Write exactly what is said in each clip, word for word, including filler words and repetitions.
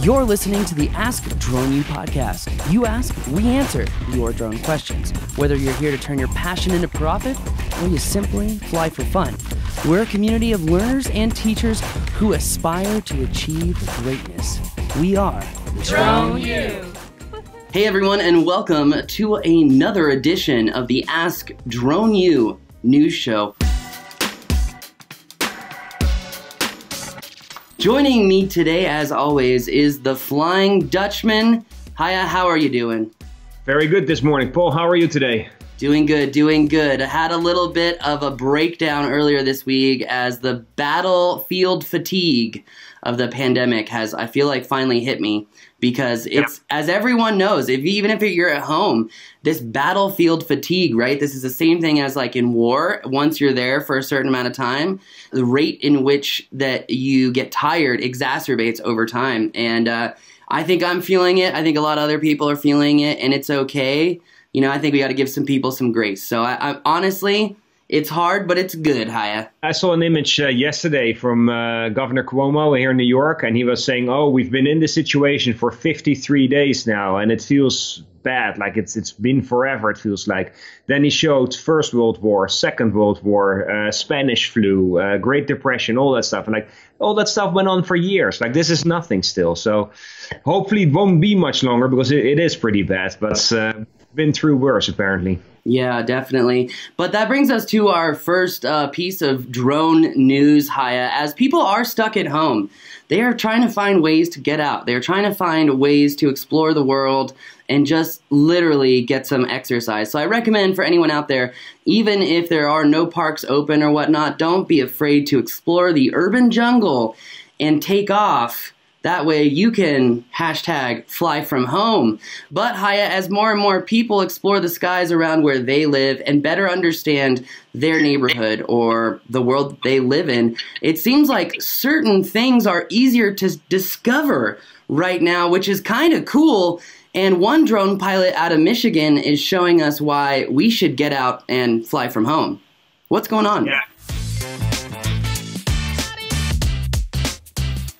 You're listening to the Ask Drone U podcast. You ask, we answer your drone questions. Whether you're here to turn your passion into profit or you simply fly for fun, we're a community of learners and teachers who aspire to achieve greatness. We are Drone U. Hey everyone, and welcome to another edition of the Ask Drone U news show. Joining me today, as always, is the Flying Dutchman. Hiya, how are you doing? Very good this morning. Paul, how are you today? Doing good, doing good. I had a little bit of a breakdown earlier this week as the battlefield fatigue of the pandemic has, I feel like, finally hit me. Because it's, yeah. as everyone knows, if even if you're at home, this battlefield fatigue, right? This is the same thing as like in war. Once you're there for a certain amount of time, the rate in which that you get tired exacerbates over time. And uh, I think I'm feeling it. I think a lot of other people are feeling it, and it's okay. You know, I think we got to give some people some grace. So I, I honestly, it's hard, but it's good, Haya. I saw an image uh, yesterday from uh, Governor Cuomo here in New York, and he was saying, oh, we've been in this situation for fifty-three days now, and it feels bad, like it's it's been forever, it feels like. Then he showed First World War, Second World War, uh, Spanish flu, uh, Great Depression, all that stuff. And like all that stuff went on for years. Like this is nothing still. So hopefully it won't be much longer because it, it is pretty bad, but uh, been through worse apparently. Yeah, definitely. But that brings us to our first uh, piece of drone news, Haya. As people are stuck at home, they are trying to find ways to get out. They're trying to find ways to explore the world and just literally get some exercise. So I recommend for anyone out there, even if there are no parks open or whatnot, don't be afraid to explore the urban jungle and take off. That way you can hashtag fly from home. But Haya, as more and more people explore the skies around where they live and better understand their neighborhood or the world they live in, it seems like certain things are easier to discover right now, which is kind of cool. And one drone pilot out of Michigan is showing us why we should get out and fly from home. What's going on? Yeah.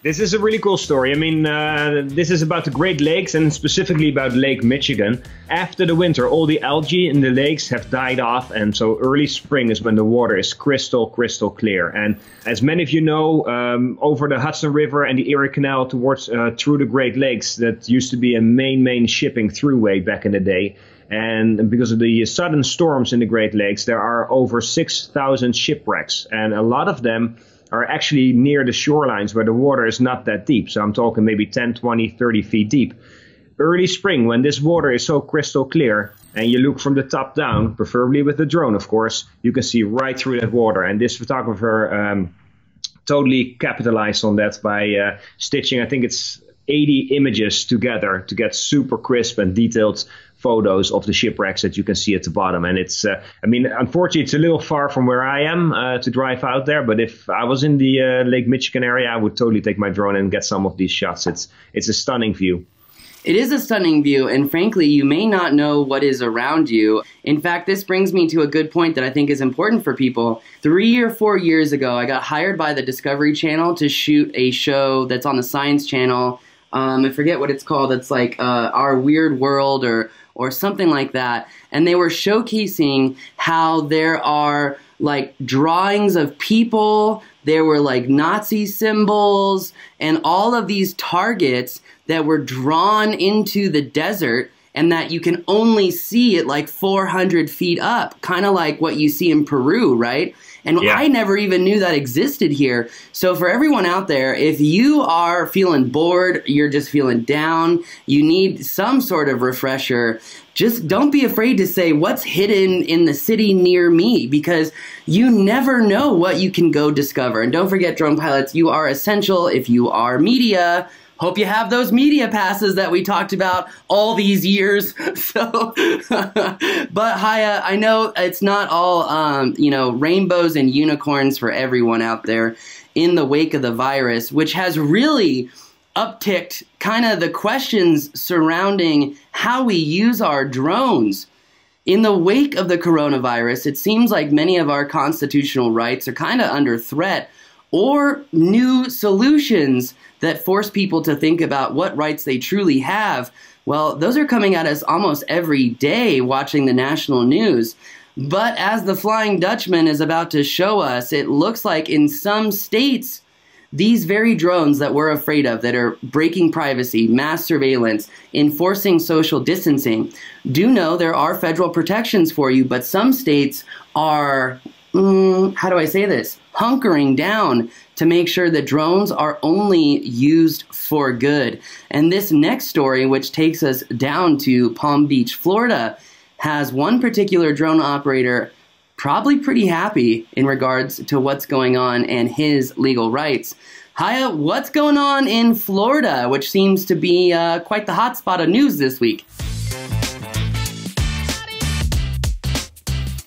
This is a really cool story. I mean, uh, this is about the Great Lakes and specifically about Lake Michigan. After the winter, all the algae in the lakes have died off, and so early spring is when the water is crystal, crystal clear. And as many of you know, um, over the Hudson River and the Erie Canal towards uh, through the Great Lakes, that used to be a main, main shipping throughway back in the day. And because of the sudden storms in the Great Lakes, there are over six thousand shipwrecks, and a lot of them are actually near the shorelines where the water is not that deep. So I'm talking maybe ten, twenty, thirty feet deep. Early spring, when this water is so crystal clear and you look from the top down, preferably with the drone, of course, you can see right through that water. And this photographer um, totally capitalized on that by uh, stitching, I think it's eighty images together to get super crisp and detailed photos of the shipwrecks that you can see at the bottom. And it's, uh, I mean, unfortunately, it's a little far from where I am uh, to drive out there. But if I was in the uh, Lake Michigan area, I would totally take my drone and get some of these shots. It's, it's a stunning view. It is a stunning view, and frankly, you may not know what is around you. In fact, this brings me to a good point that I think is important for people. Three or four years ago, I got hired by the Discovery Channel to shoot a show that's on the Science Channel. Um, I forget what it's called. It's like uh, Our Weird World or or something like that. And they were showcasing how there are like drawings of people. There were like Nazi symbols and all of these targets that were drawn into the desert, and that you can only see it like four hundred feet up, kind of like what you see in Peru, right? And yeah. I never even knew that existed here. So for everyone out there, if you are feeling bored, you're just feeling down, you need some sort of refresher, just don't be afraid to say what's hidden in the city near me, because you never know what you can go discover. And don't forget, drone pilots, you are essential if you are media. Hope you have those media passes that we talked about all these years. So, but Haya, I know it's not all, um, you know, rainbows and unicorns for everyone out there in the wake of the virus, which has really upticked kind of the questions surrounding how we use our drones. In the wake of the coronavirus, it seems like many of our constitutional rights are kind of under threat or new solutions that force people to think about what rights they truly have. Well, those are coming at us almost every day watching the national news. But as the Flying Dutchman is about to show us, it looks like in some states, these very drones that we're afraid of, that are breaking privacy, mass surveillance, enforcing social distancing, do know there are federal protections for you, but some states are, mm, how do I say this, hunkering down to make sure that drones are only used for good. And this next story, which takes us down to Palm Beach, Florida, has one particular drone operator probably pretty happy in regards to what's going on and his legal rights. Haya, what's going on in Florida, which seems to be uh, quite the hot spot of news this week?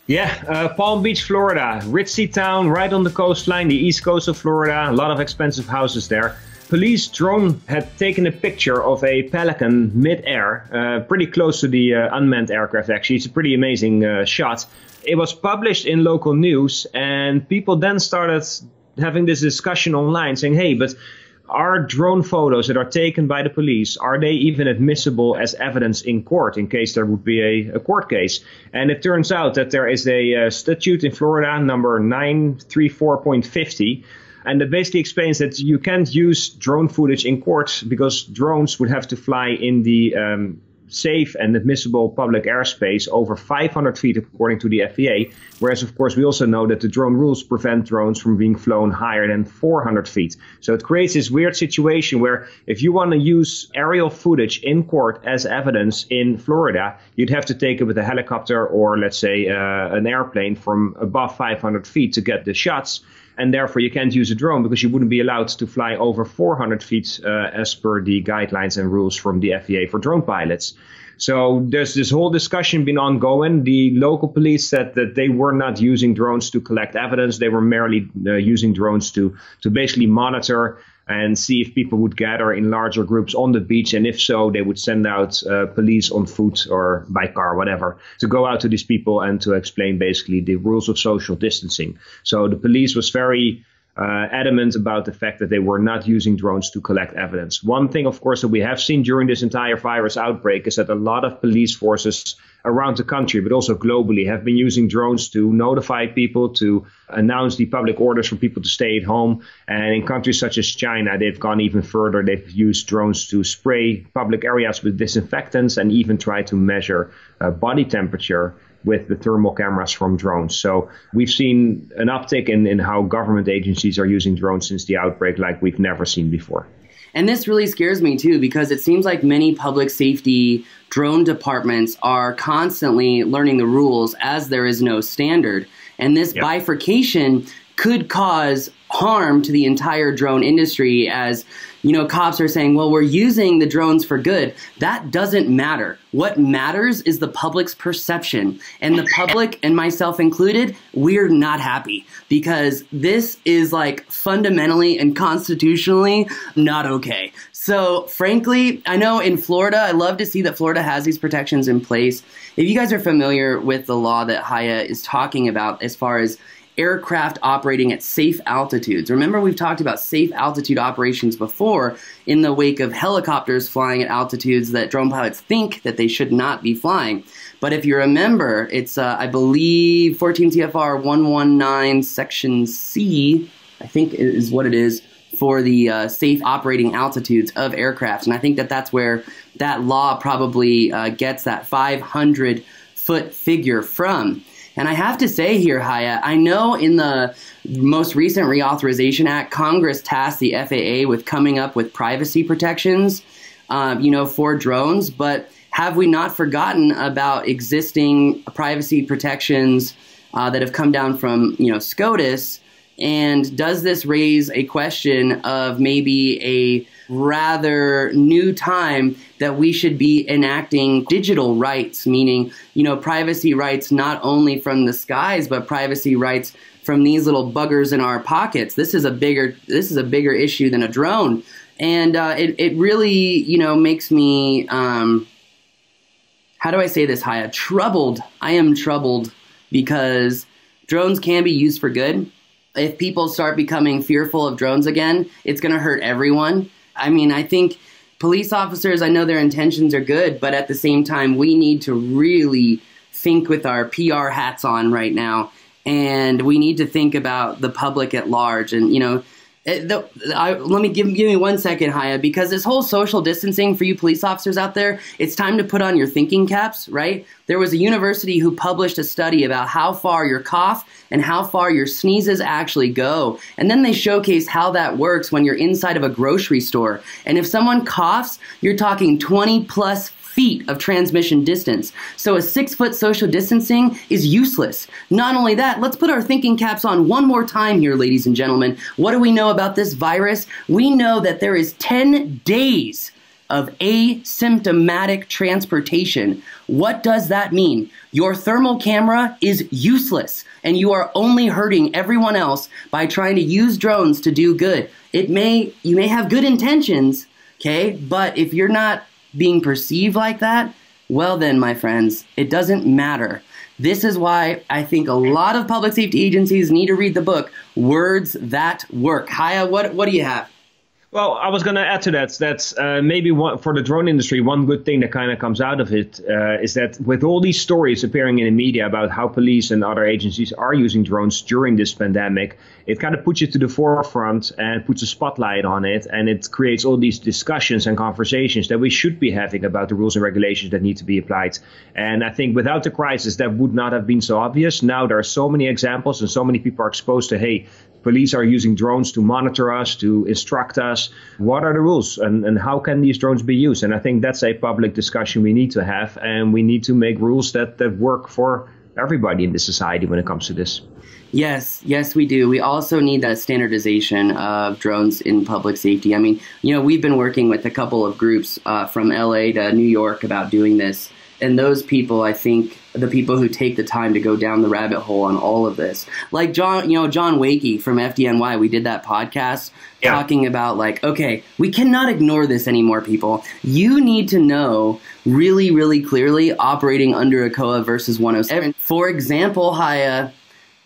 Yeah, uh, Palm Beach, Florida, ritzy town right on the coastline, the east coast of Florida, a lot of expensive houses there. Police drone had taken a picture of a pelican mid-air, uh, pretty close to the uh, unmanned aircraft actually. It's a pretty amazing uh, shot. It was published in local news and people then started having this discussion online saying, hey, but are drone photos that are taken by the police, are they even admissible as evidence in court in case there would be a, a court case? And it turns out that there is a uh, statute in Florida, number nine three four point fifty, and that basically explains that you can't use drone footage in court because drones would have to fly in the um, safe and admissible public airspace over five hundred feet, according to the F A A. Whereas, of course, we also know that the drone rules prevent drones from being flown higher than four hundred feet. So it creates this weird situation where if you want to use aerial footage in court as evidence in Florida, you'd have to take it with a helicopter or, let's say, uh, an airplane from above five hundred feet to get the shots. And therefore, you can't use a drone because you wouldn't be allowed to fly over four hundred feet uh, as per the guidelines and rules from the F A A for drone pilots. So there's this whole discussion been ongoing. The local police said that they were not using drones to collect evidence. They were merely uh, using drones to, to basically monitor and see if people would gather in larger groups on the beach. And if so, they would send out uh, police on foot or by car, whatever, to go out to these people and to explain basically the rules of social distancing. So the police was very uh, adamant about the fact that they were not using drones to collect evidence. One thing, of course, that we have seen during this entire virus outbreak is that a lot of police forces around the country, but also globally, have been using drones to notify people, to announce the public orders for people to stay at home. And in countries such as China, they've gone even further. They've used drones to spray public areas with disinfectants and even try to measure uh, body temperature with the thermal cameras from drones. So we've seen an uptick in, in how government agencies are using drones since the outbreak like we've never seen before. And this really scares me too, because it seems like many public safety drone departments are constantly learning the rules as there is no standard. And this yep. bifurcation could cause harm to the entire drone industry as, you know, cops are saying, well, we're using the drones for good. That doesn't matter. What matters is the public's perception. And the public, and myself included, we're not happy because this is like fundamentally and constitutionally not okay. So frankly, I know in Florida, I love to see that Florida has these protections in place. If you guys are familiar with the law that Haya is talking about as far as aircraft operating at safe altitudes. Remember, we've talked about safe altitude operations before in the wake of helicopters flying at altitudes that drone pilots think that they should not be flying. But if you remember, it's, uh, I believe, fourteen C F R one one nine Section C, I think is what it is, for the uh, safe operating altitudes of aircraft. And I think that that's where that law probably uh, gets that five hundred foot figure from. And I have to say here, Haya, I know in the most recent Reauthorization Act, Congress tasked the F A A with coming up with privacy protections, um, you know, for drones. But have we not forgotten about existing privacy protections uh, that have come down from, you know, SCOTUS? And does this raise a question of maybe a rather new time that we should be enacting digital rights, meaning, you know, privacy rights not only from the skies, but privacy rights from these little buggers in our pockets? This is a bigger, this is a bigger issue than a drone. And uh, it, it really, you know, makes me, um, how do I say this, Haya? Troubled. I am troubled because drones can be used for good. if people start becoming fearful of drones again, it's going to hurt everyone. I mean, I think police officers, I know their intentions are good, but at the same time, we need to really think with our P R hats on right now. And we need to think about the public at large. And, you know, the, I, let me give, give me one second, Haya, because this whole social distancing for you police officers out there, it's time to put on your thinking caps, right? There was a university who published a study about how far your cough and how far your sneezes actually go. And then they showcase how that works when you're inside of a grocery store. And if someone coughs, you're talking twenty plus feet of transmission distance. So a six foot social distancing is useless. Not only that, let's put our thinking caps on one more time here, ladies and gentlemen. What do we know about this virus? We know that there is ten days of asymptomatic transportation. What does that mean? Your thermal camera is useless, and you are only hurting everyone else by trying to use drones to do good. It may, you may have good intentions, okay? But if you're not being perceived like that, well then, my friends, it doesn't matter. This is why I think a lot of public safety agencies need to read the book, Words That Work. Haya, what, what do you have? Well, I was going to add to that. That's uh, maybe one, for the drone industry, one good thing that kind of comes out of it uh, is that with all these stories appearing in the media about how police and other agencies are using drones during this pandemic, it kind of puts it to the forefront and puts a spotlight on it. And it creates all these discussions and conversations that we should be having about the rules and regulations that need to be applied. And I think without the crisis, that would not have been so obvious. Now there are so many examples and so many people are exposed to, hey, police are using drones to monitor us, to instruct us. What are the rules and, and how can these drones be used? And I think that's a public discussion we need to have. And we need to make rules that, that work for everybody in the society when it comes to this. Yes, yes, we do. We also need that standardization of drones in public safety. I mean, you know, we've been working with a couple of groups uh, from L A to New York about doing this. And those people, I think, the people who take the time to go down the rabbit hole on all of this. Like John, you know, John Wakey from F D N Y, we did that podcast yeah. talking about like, okay, we cannot ignore this anymore, people. You need to know really, really clearly operating under a C O A versus one oh seven. For example, Haya,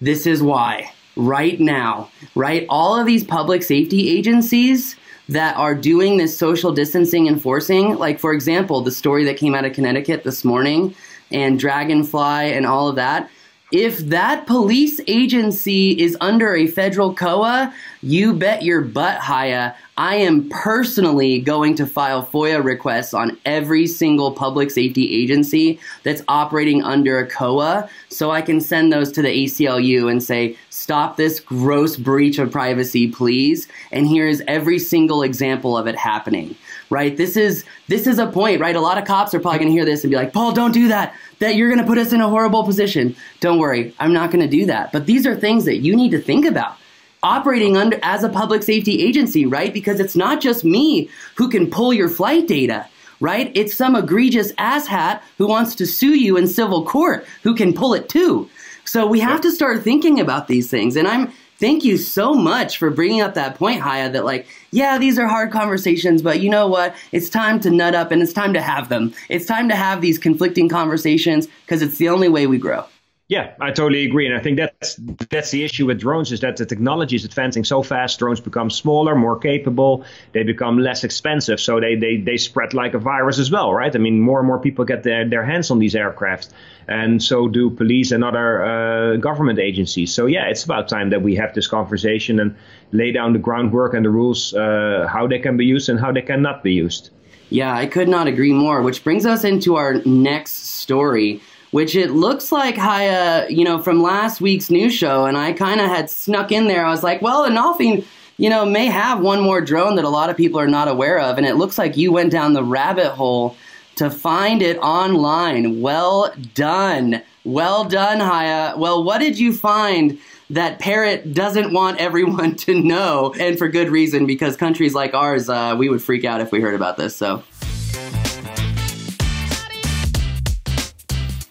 this is why right now, right? All of these public safety agencies that are doing this social distancing enforcing, like for example, the story that came out of Connecticut this morning and Dragonfly and all of that, if that police agency is under a federal C O A, you bet your butt, Haya, I am personally going to file FOIA requests on every single public safety agency that's operating under a C O A so I can send those to the A C L U and say, stop this gross breach of privacy, please. And here is every single example of it happening. Right? This is this is a point, right? A lot of cops are probably going to hear this and be like, Paul, don't do that. That you're going to put us in a horrible position. Don't worry. I'm not going to do that. But these are things that you need to think about operating under as a public safety agency, right? Because it's not just me who can pull your flight data, right? It's some egregious asshat who wants to sue you in civil court who can pull it too. So we have to start thinking about these things. And I'm thank you so much for bringing up that point, Haya, that like, yeah, these are hard conversations, but you know what? It's time to nut up and it's time to have them. It's time to have these conflicting conversations because it's the only way we grow. Yeah, I totally agree. And I think that's that's the issue with drones is that the technology is advancing so fast. Drones become smaller, more capable. They become less expensive. So they, they, they spread like a virus as well, right? I mean, more and more people get their, their hands on these aircraft. And so do police and other uh, government agencies. So, yeah, it's about time that we have this conversation and lay down the groundwork and the rules, uh, how they can be used and how they cannot be used. Yeah, I could not agree more, which brings us into our next story, which it looks like, Haya, you know, from last week's news show, and I kind of had snuck in there. I was like, well, Anafi, you know, may have one more drone that a lot of people are not aware of, and it looks like you went down the rabbit hole to find it online. Well done. Well done, Haya. Well, what did you find that Parrot doesn't want everyone to know? And for good reason, because countries like ours, uh, we would freak out if we heard about this, so.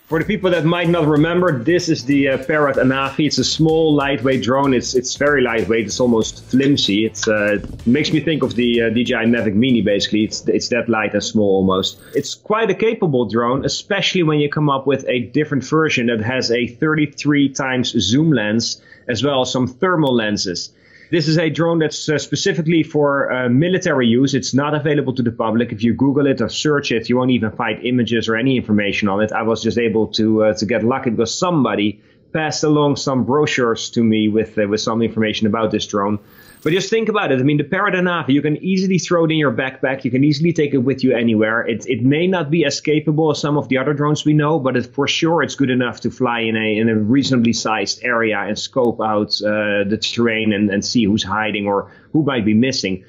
For the people that might not remember, this is the uh, Parrot Anafi. It's a small, lightweight drone. It's it's very lightweight. It's almost flimsy. It's, uh, it makes me think of the uh, D J I Mavic Mini, basically. It's, it's that light and small almost. It's quite a capable drone, especially when you come up with a different version that has a thirty-three times zoom lens as well as some thermal lenses. This is a drone that's uh, specifically for uh, military use. It's not available to the public. If you Google it or search it, you won't even find images or any information on it. I was just able to uh, to get lucky because somebody passed along some brochures to me with uh, with some information about this drone. But just think about it. I mean, the Parrot Anafi, you can easily throw it in your backpack. You can easily take it with you anywhere. It it may not be as capable as some of the other drones we know, but it, for sure it's good enough to fly in a in a reasonably sized area and scope out uh, the terrain and, and see who's hiding or who might be missing.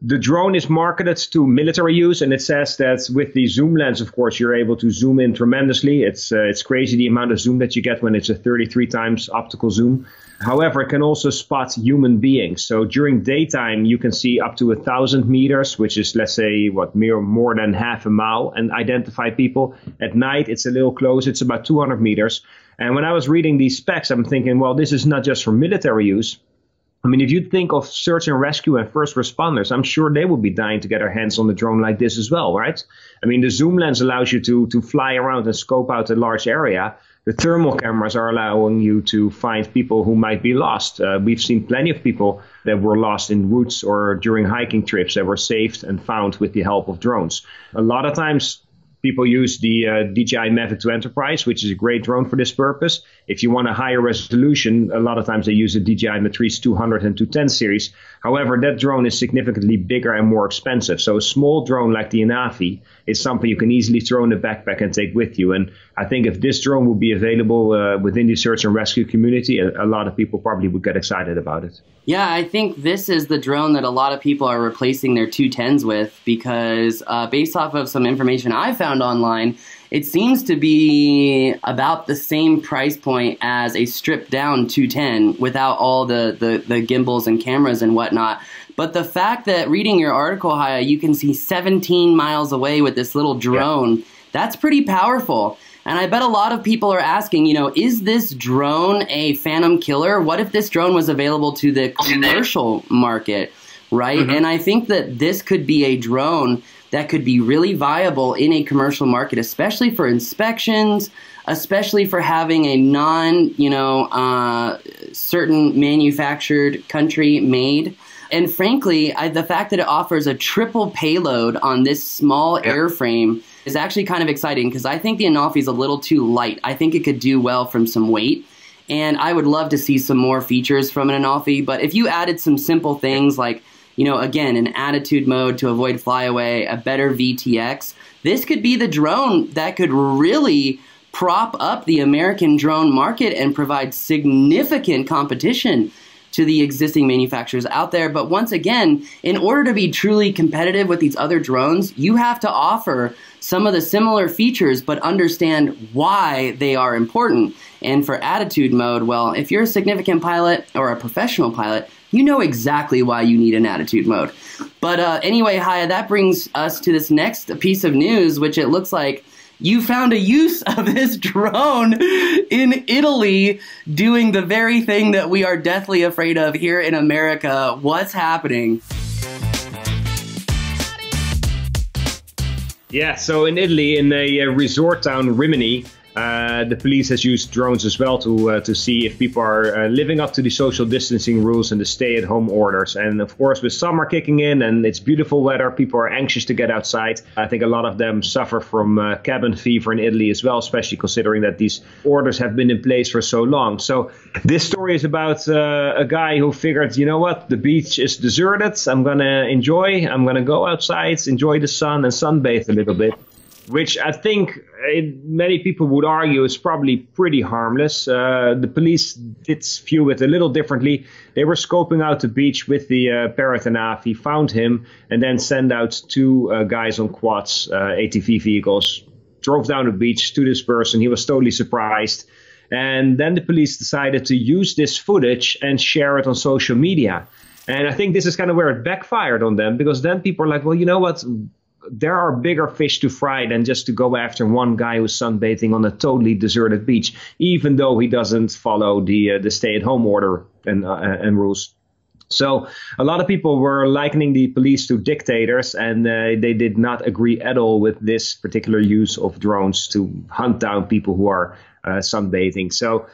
The drone is marketed to military use, and it says that with the zoom lens, of course, you're able to zoom in tremendously. It's uh, it's crazy the amount of zoom that you get when it's a thirty-three times optical zoom. However, it can also spot human beings. So during daytime, you can see up to a thousand meters, which is, let's say, what, mere, more than half a mile, and identify people. At night, it's a little close. It's about two hundred meters. And when I was reading these specs, I'm thinking, well, this is not just for military use. I mean, if you think of search and rescue and first responders, I'm sure they would be dying to get their hands on a drone like this as well, right? I mean, the zoom lens allows you to to fly around and scope out a large area. The thermal cameras are allowing you to find people who might be lost. Uh, we've seen plenty of people that were lost in woods or during hiking trips that were saved and found with the help of drones. A lot of times, people use the uh, D J I Mavic two Enterprise, which is a great drone for this purpose. If you want a higher resolution, a lot of times they use the D J I Mavic two hundred and two ten series. However, that drone is significantly bigger and more expensive. So a small drone like the Anafi is something you can easily throw in the backpack and take with you. And I think if this drone would be available uh, within the search and rescue community, a, a lot of people probably would get excited about it. Yeah, I think this is the drone that a lot of people are replacing their two tens with because uh, based off of some information I found online, it seems to be about the same price point as a stripped down two ten without all the, the, the gimbals and cameras and whatnot. But the fact that reading your article, Haya, you can see seventeen miles away with this little drone, yeah. That's pretty powerful. And I bet a lot of people are asking, you know, is this drone a phantom killer? What if this drone was available to the commercial market, right? Mm-hmm. And I think that this could be a drone that could be really viable in a commercial market, especially for inspections, especially for having a non, you know, uh, certain manufactured country made. And frankly, I, the fact that it offers a triple payload on this small yeah. airframe is actually kind of exciting because I think the Anafi is a little too light. I think it could do well from some weight. And I would love to see some more features from an Anafi. But if you added some simple things like, you know, again, an attitude mode to avoid flyaway, a better V T X. This could be the drone that could really prop up the American drone market and provide significant competition to the existing manufacturers out there. But once again, in order to be truly competitive with these other drones, you have to offer some of the similar features, but understand why they are important. And for attitude mode, well, if you're a significant pilot or a professional pilot, you know exactly why you need an attitude mode. But uh, anyway, Haya, that brings us to this next piece of news, which it looks like you found a use of this drone in Italy doing the very thing that we are deathly afraid of here in America. What's happening? Yeah, so in Italy, in a resort town, Rimini, Uh, the police has used drones as well to uh, to see if people are uh, living up to the social distancing rules and the stay-at-home orders. And of course, with summer kicking in and it's beautiful weather, people are anxious to get outside. I think a lot of them suffer from uh, cabin fever in Italy as well, especially considering that these orders have been in place for so long. So this story is about uh, a guy who figured, you know what, the beach is deserted. I'm going to enjoy. I'm going to go outside, enjoy the sun and sunbathe a little bit. Which I think it, many people would argue is probably pretty harmless. Uh, the police did view it a little differently. They were scoping out the beach with the uh, Parrot Anafi, found him, and then sent out two uh, guys on quads, uh, A T V vehicles, drove down the beach to this person. He was totally surprised. And then the police decided to use this footage and share it on social media. And I think this is kind of where it backfired on them, because then people are like, well, you know what? There are bigger fish to fry than just to go after one guy who's sunbathing on a totally deserted beach, even though he doesn't follow the uh, the stay-at-home order and uh, and rules. So a lot of people were likening the police to dictators, and uh, they did not agree at all with this particular use of drones to hunt down people who are uh, sunbathing. So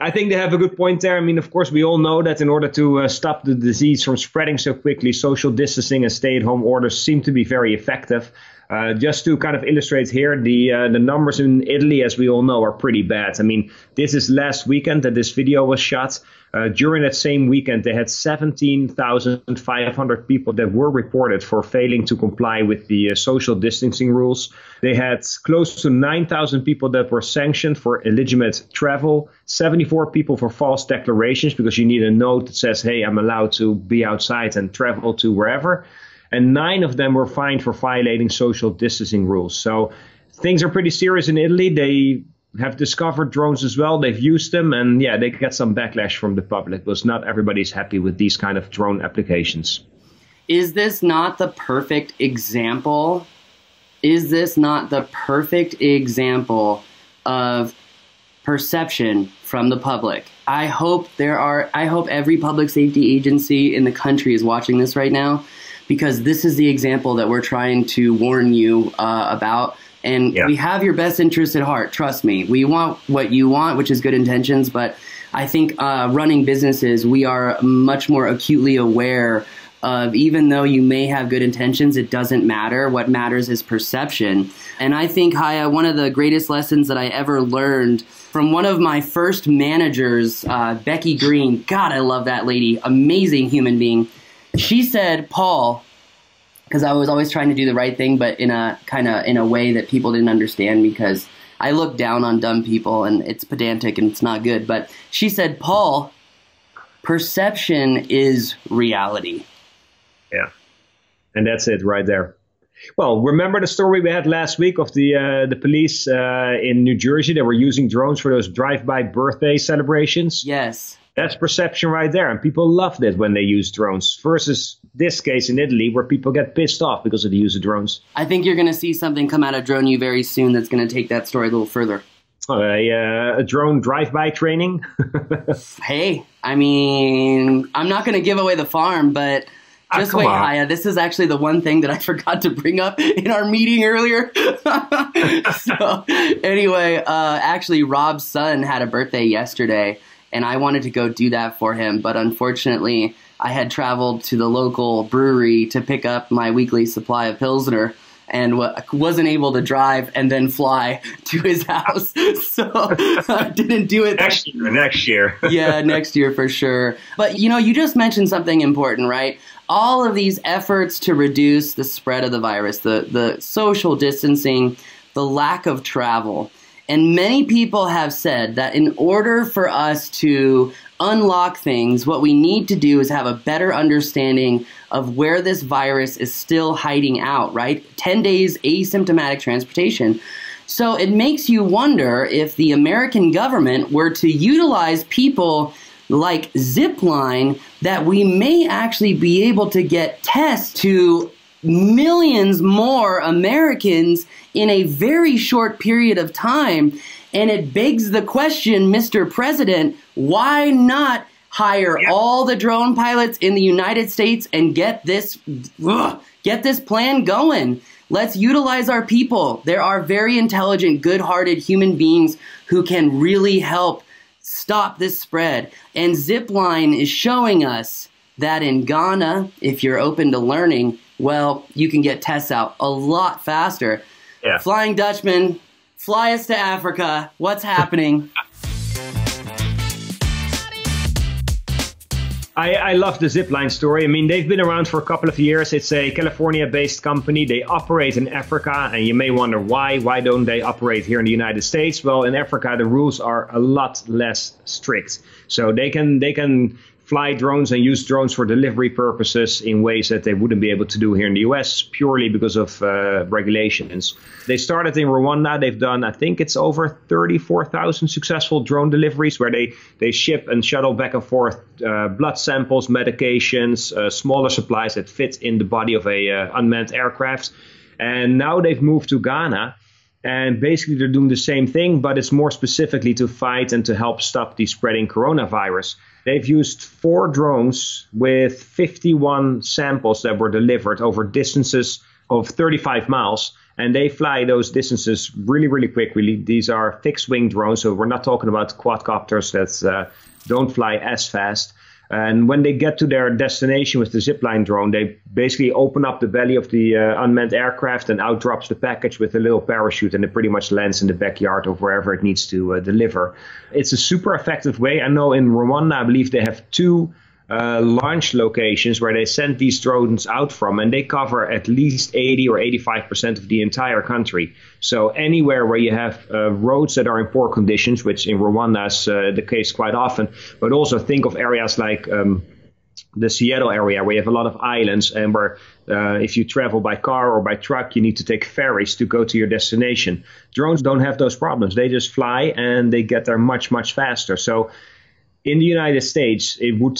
I think they have a good point there. I mean, of course, we all know that in order to uh, stop the disease from spreading so quickly, social distancing and stay-at-home orders seem to be very effective. Uh, just to kind of illustrate here, the uh, the numbers in Italy, as we all know, are pretty bad. I mean, this is last weekend that this video was shot. Uh, during that same weekend, they had seventeen thousand five hundred people that were reported for failing to comply with the uh, social distancing rules. They had close to nine thousand people that were sanctioned for illegitimate travel, seventy-four people for false declarations, because you need a note that says, hey, I'm allowed to be outside and travel to wherever. And nine of them were fined for violating social distancing rules. So things are pretty serious in Italy. They have discovered drones as well. They've used them. And yeah, they got some backlash from the public because not everybody's happy with these kind of drone applications. Is this not the perfect example? Is this not the perfect example of perception from the public? I hope there are, I hope every public safety agency in the country is watching this right now, because this is the example that we're trying to warn you uh, about. And yeah. we have your best interest at heart. Trust me. We want what you want, which is good intentions. But I think uh, running businesses, we are much more acutely aware of, even though you may have good intentions, it doesn't matter. What matters is perception. And I think, Haya, one of the greatest lessons that I ever learned from one of my first managers, uh, Becky Green. God, I love that lady. Amazing human being. She said, Paul, because I was always trying to do the right thing, but in a kind of in a way that people didn't understand, because I look down on dumb people and it's pedantic and it's not good. But she said, Paul, perception is reality. Yeah. And that's it right there. Well, remember the story we had last week of the uh, the police uh, in New Jersey that were using drones for those drive-by birthday celebrations? Yes. That's perception right there. And people loved it when they used drones versus this case in Italy where people get pissed off because of the use of drones. I think you're going to see something come out of Drone U very soon that's going to take that story a little further. Uh, uh, a drone drive-by training? Hey, I mean, I'm not going to give away the farm, but... Just ah, wait, Haya. This is actually the one thing that I forgot to bring up in our meeting earlier. So anyway, uh, actually, Rob's son had a birthday yesterday, and I wanted to go do that for him. But unfortunately, I had traveled to the local brewery to pick up my weekly supply of Pilsner and wasn't able to drive and then fly to his house. So I didn't do it. Next year, next year. Yeah, next year for sure. But, you know, you just mentioned something important, right? All of these efforts to reduce the spread of the virus, the, the social distancing, the lack of travel. And many people have said that in order for us to unlock things, what we need to do is have a better understanding of where this virus is still hiding out, right? ten days asymptomatic transportation. So it makes you wonder if the American government were to utilize people like Zipline, that we may actually be able to get tests to millions more Americans in a very short period of time. And it begs the question, Mister President, why not hire yeah. all the drone pilots in the United States and get this, ugh, get this plan going? Let's utilize our people. There are very intelligent, good-hearted human beings who can really help stop this spread. And Zipline is showing us that in Ghana, if you're open to learning, well, you can get tests out a lot faster. Yeah. Flying Dutchman, fly us to Africa. What's happening? I, I love the Zipline story. I mean, they've been around for a couple of years. It's a California-based company. They operate in Africa, and you may wonder why. Why don't they operate here in the United States? Well, in Africa, the rules are a lot less strict. So they can they can fly drones and use drones for delivery purposes in ways that they wouldn't be able to do here in the U S purely because of uh, regulations. They started in Rwanda. They've done, I think it's over thirty-four thousand successful drone deliveries where they, they ship and shuttle back and forth uh, blood samples, medications, uh, smaller supplies that fit in the body of a uh, unmanned aircraft. And now they've moved to Ghana. And basically, they're doing the same thing, but it's more specifically to fight and to help stop the spreading coronavirus. They've used four drones with fifty-one samples that were delivered over distances of thirty-five miles. And they fly those distances really, really quickly. These are fixed wing drones, so we're not talking about quadcopters that uh, don't fly as fast. And when they get to their destination with the Zipline drone, they basically open up the belly of the uh, unmanned aircraft, and out drops the package with a little parachute, and it pretty much lands in the backyard or wherever it needs to uh, deliver. It's a super effective way. I know in Rwanda, I believe they have two uh, launch locations where they send these drones out from, and they cover at least eighty or eighty-five percent of the entire country. So anywhere where you have uh, roads that are in poor conditions, which in Rwanda is uh, the case quite often, but also think of areas like um, the Seattle area, where you have a lot of islands, and where uh, if you travel by car or by truck, you need to take ferries to go to your destination. Drones don't have those problems. They just fly and they get there much, much faster. So in the United States, it would,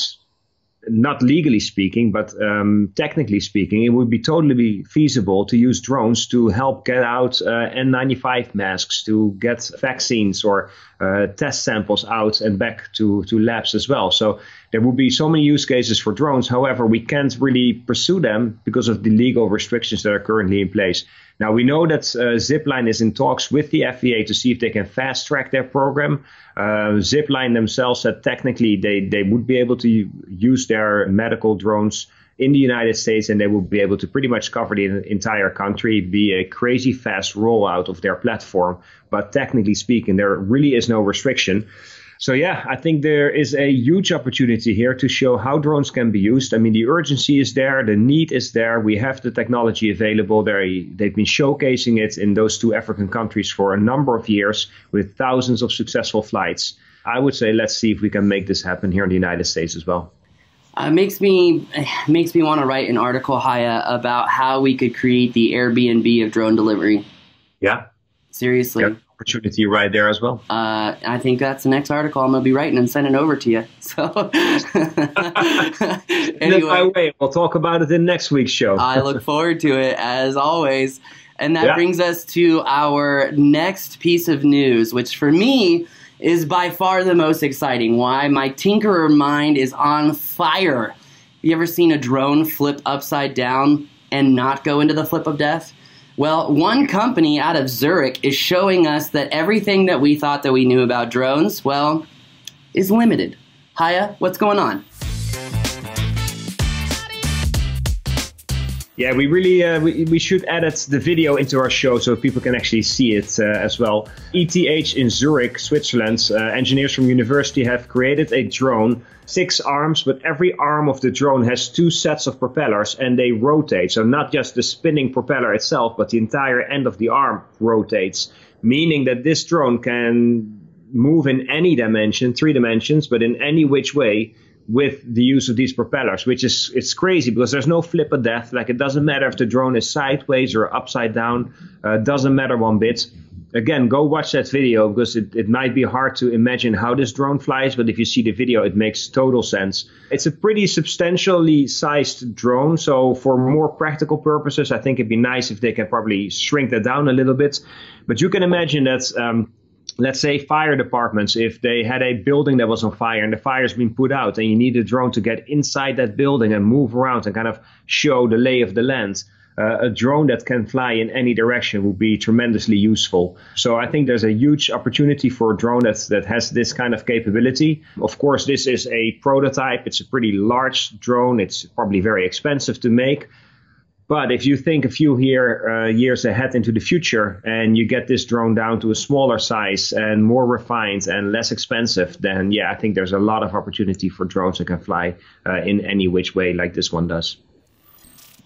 not legally speaking, but um, technically speaking, it would be totally feasible to use drones to help get out uh, N ninety-five masks, to get vaccines or uh, test samples out and back to, to labs as well. So there would be so many use cases for drones. However, we can't really pursue them because of the legal restrictions that are currently in place. Now, we know that uh, Zipline is in talks with the F A A to see if they can fast track their program. Uh, Zipline themselves said technically they, they would be able to use their medical drones in the United States, and they would be able to pretty much cover the entire country. It'd be a crazy fast rollout of their platform. But technically speaking, there really is no restriction. So, yeah, I think there is a huge opportunity here to show how drones can be used. I mean, the urgency is there. The need is there. We have the technology available. They, they've been showcasing it in those two African countries for a number of years with thousands of successful flights. I would say let's see if we can make this happen here in the United States as well. Uh, it makes me it makes me want to write an article, Haya, about how we could create the Airbnb of drone delivery. Yeah. Seriously. Yeah. Opportunity right there as well. Uh, I think that's the next article I'm going to be writing and sending over to you. So, anyway, by way, we'll talk about it in next week's show. I look forward to it as always. And that yeah. brings us to our next piece of news, which for me is by far the most exciting. Why? My tinkerer mind is on fire. You ever seen a drone flip upside down and not go into the flip of death? Well, one company out of Zurich is showing us that everything that we thought that we knew about drones, well, is limited. Haya, what's going on? Yeah, we really uh, we, we should edit the video into our show so people can actually see it uh, as well. E T H in Zurich, Switzerland, uh, engineers from university have created a drone, six arms, but every arm of the drone has two sets of propellers and they rotate. So not just the spinning propeller itself, but the entire end of the arm rotates, meaning that this drone can move in any dimension, three dimensions, but in any which way, with the use of these propellers, which is it's crazy because there's no flip of death. Like, it doesn't matter if the drone is sideways or upside down, uh, doesn't matter one bit. Again, go watch that video because it, it might be hard to imagine how this drone flies, but if you see the video, it makes total sense. It's a pretty substantially sized drone, so for more practical purposes, I think it'd be nice if they can probably shrink that down a little bit. But you can imagine that um, let's say fire departments, if they had a building that was on fire and the fire's been put out and you need a drone to get inside that building and move around and kind of show the lay of the land, uh, a drone that can fly in any direction would be tremendously useful. So I think there's a huge opportunity for a drone that's, that has this kind of capability. Of course, this is a prototype. It's a pretty large drone. It's probably very expensive to make. But if you think a few here, uh, years ahead into the future and you get this drone down to a smaller size and more refined and less expensive, then, yeah, I think there's a lot of opportunity for drones that can fly uh, in any which way like this one does.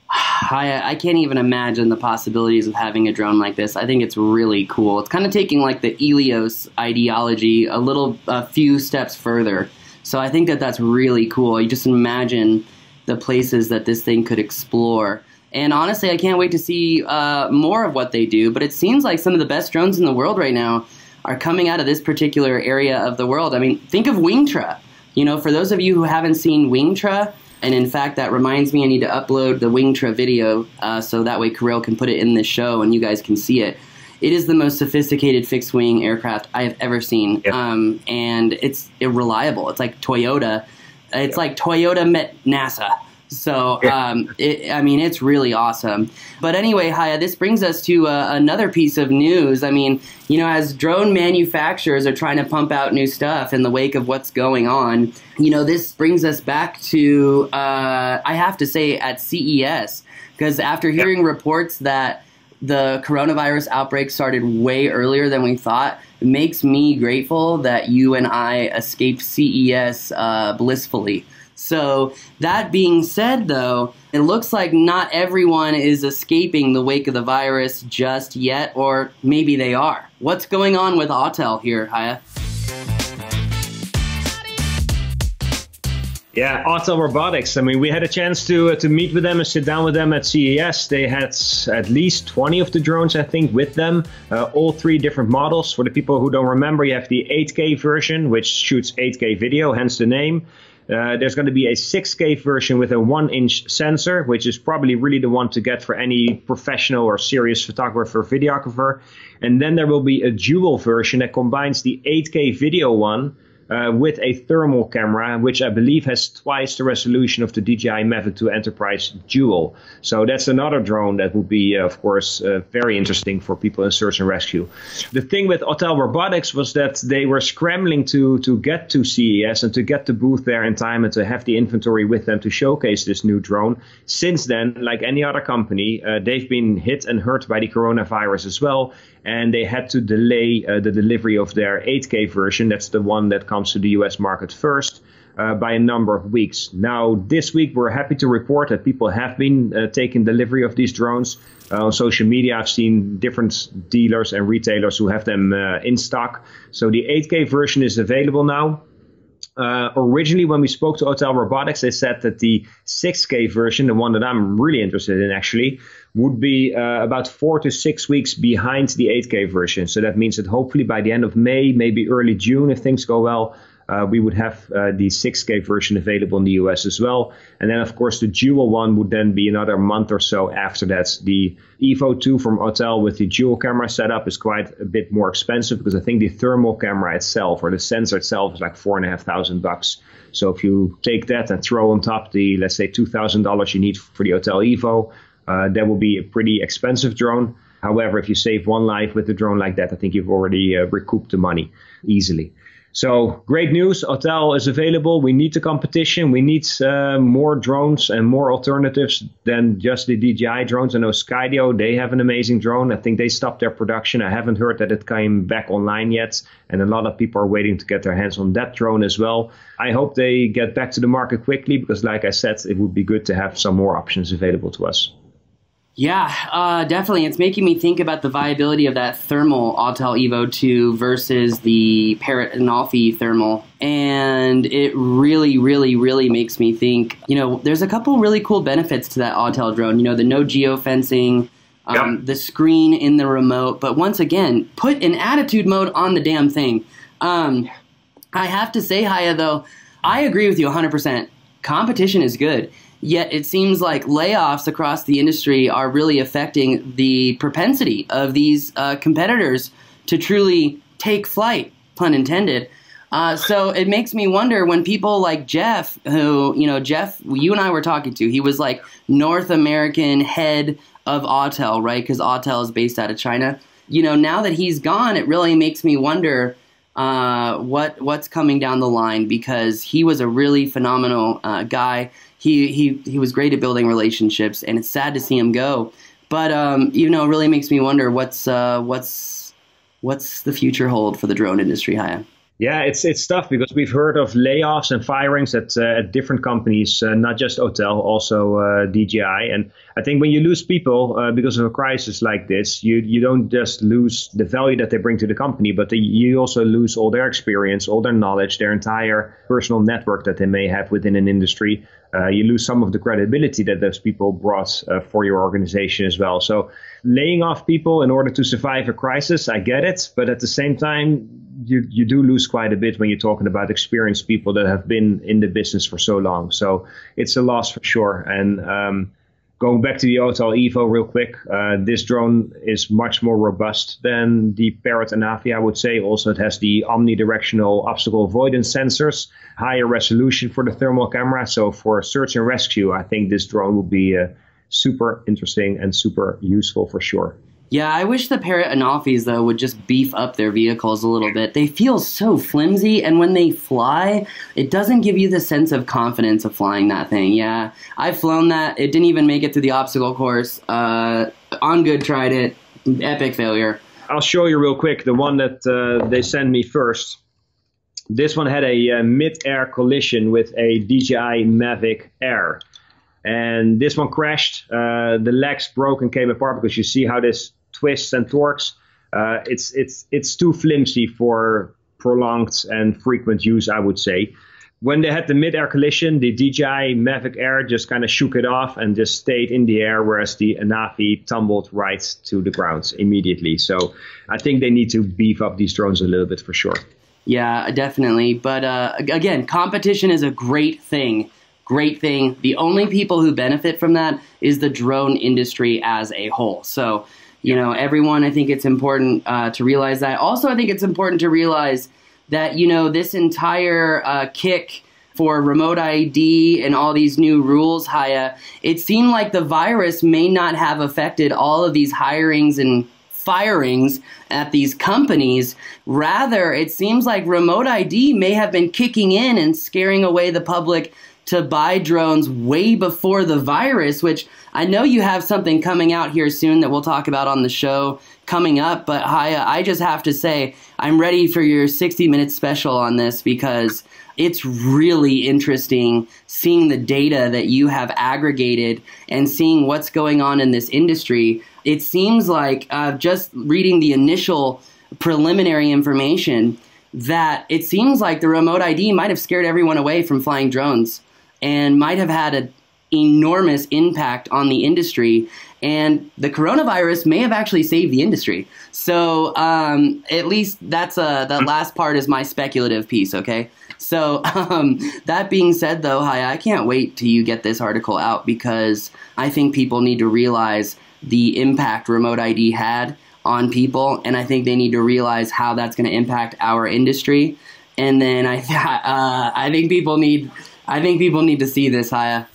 I, I can't even imagine the possibilities of having a drone like this. I think it's really cool. It's kind of taking like the Helios ideology a little, a few steps further. So I think that that's really cool. You just imagine the places that this thing could explore. And honestly, I can't wait to see uh, more of what they do. But it seems like some of the best drones in the world right now are coming out of this particular area of the world. I mean, think of Wingtra. You know, for those of you who haven't seen Wingtra, and in fact, that reminds me, I need to upload the Wingtra video uh, so that way Karel can put it in the show and you guys can see it. It is the most sophisticated fixed-wing aircraft I have ever seen. Yep. Um, and it's reliable. It's like Toyota. It's yep. like Toyota met NASA. So, um, it, I mean, it's really awesome. But anyway, Haya, this brings us to uh, another piece of news. I mean, you know, as drone manufacturers are trying to pump out new stuff in the wake of what's going on, you know, this brings us back to, uh, I have to say, at C E S, because after hearing yep. reports that the coronavirus outbreak started way earlier than we thought, it makes me grateful that you and I escaped C E S uh, blissfully. So that being said, though, it looks like not everyone is escaping the wake of the virus just yet, or maybe they are. What's going on with Autel here, Haya? Yeah, Autel Robotics. I mean, we had a chance to uh, to meet with them and sit down with them at C E S. They had at least twenty of the drones, I think, with them. Uh, all three different models. For the people who don't remember, you have the eight K version, which shoots eight K video, hence the name. Uh, there's going to be a six K version with a one inch sensor, which is probably really the one to get for any professional or serious photographer or videographer. And then there will be a dual version that combines the eight K video one uh, with a thermal camera, which I believe has twice the resolution of the D J I Mavic two Enterprise Dual. So that's another drone that would be, uh, of course, uh, very interesting for people in search and rescue. The thing with Autel Robotics was that they were scrambling to, to get to C E S and to get the booth there in time and to have the inventory with them to showcase this new drone. Since then, like any other company, uh, they've been hit and hurt by the coronavirus as well. And they had to delay uh, the delivery of their eight K version. That's the one that comes to the U S market first uh, by a number of weeks. Now, this week, we're happy to report that people have been uh, taking delivery of these drones. Uh, on social media, I've seen different dealers and retailers who have them uh, in stock. So the eight K version is available now. Uh, originally, when we spoke to Autel Robotics, they said that the six K version, the one that I'm really interested in actually, would be uh, about four to six weeks behind the eight K version. So that means that hopefully by the end of May, maybe early June, if things go well, uh, we would have uh, the six K version available in the U S as well. And then, of course, the dual one would then be another month or so after that. The Evo two from Autel with the dual camera setup is quite a bit more expensive because I think the thermal camera itself or the sensor itself is like four and a half thousand bucks. So if you take that and throw on top the, let's say, two thousand dollars you need for the Autel Evo, uh, that will be a pretty expensive drone. However, if you save one life with a drone like that, I think you've already uh, recouped the money easily. So great news. Autel is available. We need the competition. We need uh, more drones and more alternatives than just the D J I drones. I know Skydio, they have an amazing drone. I think they stopped their production. I haven't heard that it came back online yet. And a lot of people are waiting to get their hands on that drone as well. I hope they get back to the market quickly because, like I said, it would be good to have some more options available to us. Yeah, uh, definitely. It's making me think about the viability of that thermal Autel Evo two versus the Parrot Anafi thermal. And it really, really, really makes me think, you know, there's a couple really cool benefits to that Autel drone. You know, the no geofencing, um, yeah. the screen in the remote. But once again, put an attitude mode on the damn thing. Um, I have to say, Haya, though, I agree with you one hundred percent. Competition is good. Yet it seems like layoffs across the industry are really affecting the propensity of these uh, competitors to truly take flight, pun intended. Uh, so it makes me wonder when people like Jeff, who, you know, Jeff, you and I were talking to, he was like North American head of Autel, right? Because Autel is based out of China. You know, now that he's gone, it really makes me wonder uh, what what's coming down the line because he was a really phenomenal uh, guy. He, he he was great at building relationships, and it's sad to see him go. But um, you know, it really makes me wonder what's uh, what's what's the future hold for the drone industry, Haya. Yeah, it's it's tough because we've heard of layoffs and firings at, uh, at different companies, uh, not just Autel, also uh, D J I. And I think when you lose people uh, because of a crisis like this, you you don't just lose the value that they bring to the company, but they, you also lose all their experience, all their knowledge, their entire personal network that they may have within an industry. Uh, you lose some of the credibility that those people brought uh, for your organization as well. So laying off people in order to survive a crisis, I get it. But at the same time, you, you do lose quite a bit when you're talking about experienced people that have been in the business for so long. So it's a loss for sure. And um, Going back to the Autel Evo real quick, uh, this drone is much more robust than the Parrot Anafi, I would say. Also, it has the omnidirectional obstacle avoidance sensors, higher resolution for the thermal camera. So for search and rescue, I think this drone will be uh, super interesting and super useful for sure. Yeah, I wish the Parrot Anafis, though, would just beef up their vehicles a little bit. They feel so flimsy, and when they fly, it doesn't give you the sense of confidence of flying that thing. Yeah, I've flown that. It didn't even make it through the obstacle course. Uh, On Good tried it. Epic failure. I'll show you real quick the one that uh, they sent me first. This one had a uh, mid-air collision with a D J I Mavic Air. And this one crashed. Uh, the legs broke and came apart because you see how this twists and torques. Uh, it's it's it's too flimsy for prolonged and frequent use, I would say. When they had the mid-air collision, the D J I Mavic Air just kind of shook it off and just stayed in the air, whereas the Anafi tumbled right to the ground immediately. So I think they need to beef up these drones a little bit for sure. Yeah, definitely. But uh, again, competition is a great thing. Great thing. The only people who benefit from that is the drone industry as a whole. So, you know, everyone, I think it's important uh, to realize that. Also, I think it's important to realize that, you know, this entire uh, kick for remote I D and all these new rules, Haya, it seemed like the virus may not have affected all of these hirings and firings at these companies. Rather, it seems like remote I D may have been kicking in and scaring away the public to buy drones way before the virus, which I know you have something coming out here soon that we'll talk about on the show coming up, but Haya, I just have to say I'm ready for your sixty minute special on this because it's really interesting seeing the data that you have aggregated and seeing what's going on in this industry. It seems like uh, just reading the initial preliminary information that it seems like the remote I D might have scared everyone away from flying drones and might have had an enormous impact on the industry. And the coronavirus may have actually saved the industry. So um, at least that's a, that last part is my speculative piece, okay? So um, that being said, though, Haya, I can't wait till you get this article out because I think people need to realize the impact remote I D had on people, and I think they need to realize how that's going to impact our industry. And then I, th uh, I think people need... I think people need to see this, Haya.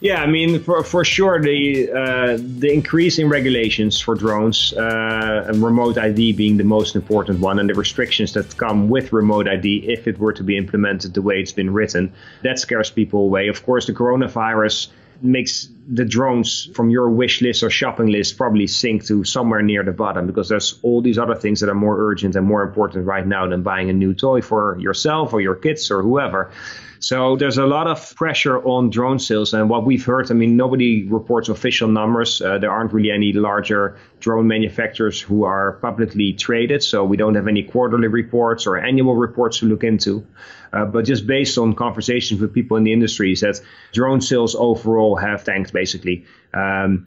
Yeah, I mean, for, for sure, the uh, the increase in regulations for drones, uh, and remote I D being the most important one, and the restrictions that come with remote I D, if it were to be implemented the way it's been written, that scares people away. Of course, the coronavirus makes the drones from your wish list or shopping list probably sink to somewhere near the bottom because there's all these other things that are more urgent and more important right now than buying a new toy for yourself or your kids or whoever. So there's a lot of pressure on drone sales. And what we've heard, I mean, nobody reports official numbers. Uh, there aren't really any larger drone manufacturers who are publicly traded. So we don't have any quarterly reports or annual reports to look into. Uh, but just based on conversations with people in the industry, is that drone sales overall have tanked basically. Um,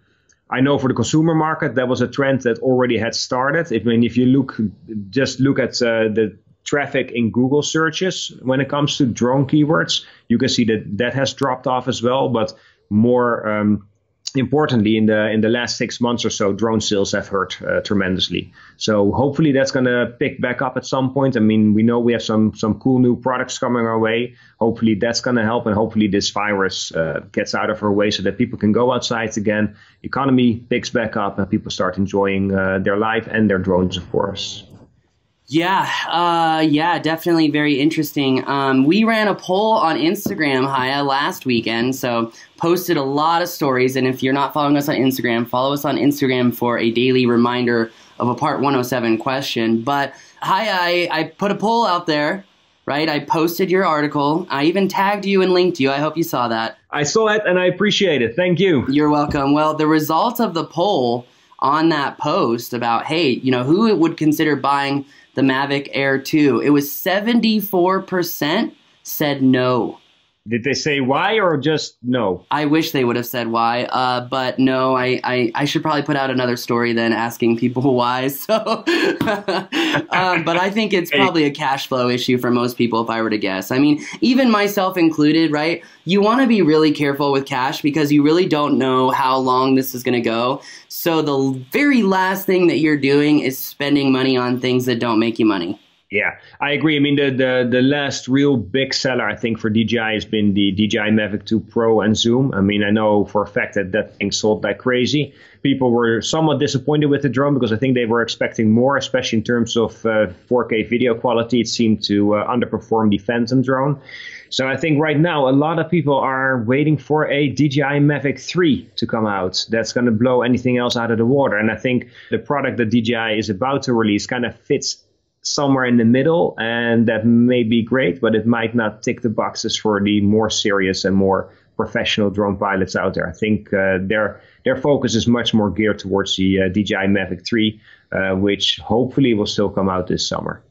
I know for the consumer market, that was a trend that already had started. I mean, if you look, just look at uh, the traffic in Google searches when it comes to drone keywords, you can see that that has dropped off as well. But more um, importantly, in the in the last six months or so, drone sales have hurt uh, tremendously. So hopefully that's going to pick back up at some point. I mean, we know we have some some cool new products coming our way. Hopefully that's going to help, and hopefully this virus uh, gets out of our way so that people can go outside again. Economy picks back up, and people start enjoying uh, their life and their drones, of course. Yeah, uh, yeah, definitely very interesting. Um, we ran a poll on Instagram, Haya, last weekend, so posted a lot of stories. And if you're not following us on Instagram, follow us on Instagram for a daily reminder of a Part one oh seven question. But Haya, I, I put a poll out there, right? I posted your article. I even tagged you and linked you. I hope you saw that. I saw it and I appreciate it. Thank you. You're welcome. Well, the results of the poll on that post about, hey, you know, who would consider buying the Mavic Air two, it was seventy-four percent said no. Did they say why or just no? I wish they would have said why, uh, but no, I, I, I should probably put out another story then asking people why. So, um, but I think it's probably a cash flow issue for most people if I were to guess. I mean, even myself included, right? You want to be really careful with cash because you really don't know how long this is going to go. So the very last thing that you're doing is spending money on things that don't make you money. Yeah, I agree. I mean, the, the the last real big seller, I think, for D J I has been the D J I Mavic two Pro and Zoom. I mean, I know for a fact that that thing sold like crazy. People were somewhat disappointed with the drone because I think they were expecting more, especially in terms of uh, four K video quality. It seemed to uh, underperform the Phantom drone. So I think right now a lot of people are waiting for a D J I Mavic three to come out. That's going to blow anything else out of the water. And I think the product that D J I is about to release kind of fits somewhere in the middle, and that may be great, but it might not tick the boxes for the more serious and more professional drone pilots out there. I think uh, their their focus is much more geared towards the uh, D J I Mavic three, uh, which hopefully will still come out this summer.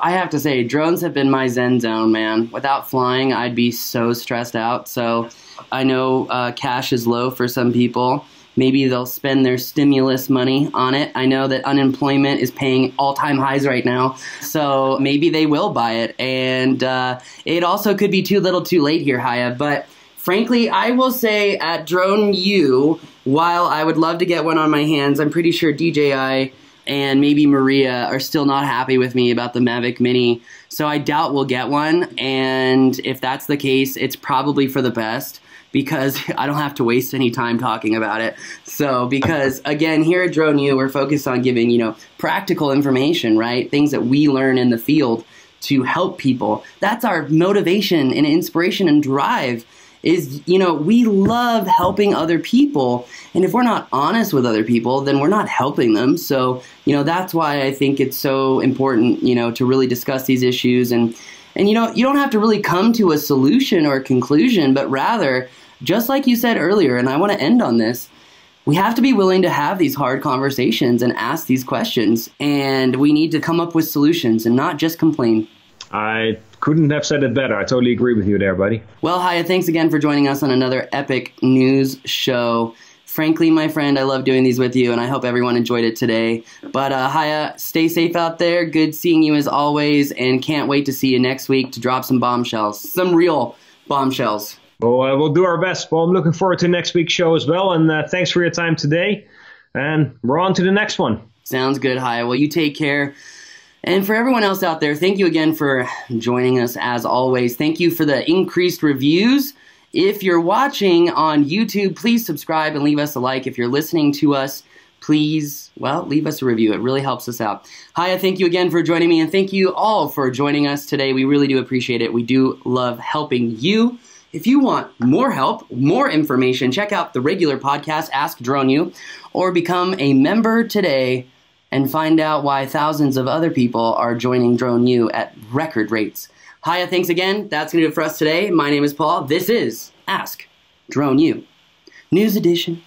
I have to say, drones have been my zen zone, man. Without flying, I'd be so stressed out. So I know uh, cash is low for some people. Maybe they'll spend their stimulus money on it. I know that unemployment is paying all-time highs right now, so maybe they will buy it. And uh, it also could be too little too late here, Haya. But frankly, I will say at Drone U, while I would love to get one on my hands, I'm pretty sure D J I and maybe Maria are still not happy with me about the Mavic Mini. So I doubt we'll get one. And if that's the case, it's probably for the best, because I don't have to waste any time talking about it. So because, again, here at Drone U, we're focused on giving, you know, practical information, right? Things that we learn in the field to help people. That's our motivation and inspiration and drive is, you know, we love helping other people. And if we're not honest with other people, then we're not helping them. So, you know, that's why I think it's so important, you know, to really discuss these issues. And, and you know, you don't have to really come to a solution or a conclusion, but rather, just like you said earlier, and I want to end on this, we have to be willing to have these hard conversations and ask these questions, and we need to come up with solutions and not just complain. I couldn't have said it better. I totally agree with you there, buddy. Well, Haya, thanks again for joining us on another epic news show. Frankly, my friend, I love doing these with you, and I hope everyone enjoyed it today. But uh, Haya, stay safe out there. Good seeing you as always, and can't wait to see you next week to drop some bombshells, some real bombshells. Well, uh, we'll do our best. Well, I'm looking forward to next week's show as well, and uh, thanks for your time today. And we're on to the next one. Sounds good, Haya. Well, you take care. And for everyone else out there, thank you again for joining us as always. Thank you for the increased reviews. If you're watching on YouTube, please subscribe and leave us a like. If you're listening to us, please, well, leave us a review. It really helps us out. Haya, thank you again for joining me, and thank you all for joining us today. We really do appreciate it. We do love helping you. If you want more help, more information, check out the regular podcast, Ask Drone U, or become a member today and find out why thousands of other people are joining Drone U at record rates. Haya, thanks again. That's going to do it for us today. My name is Paul. This is Ask Drone U, News Edition.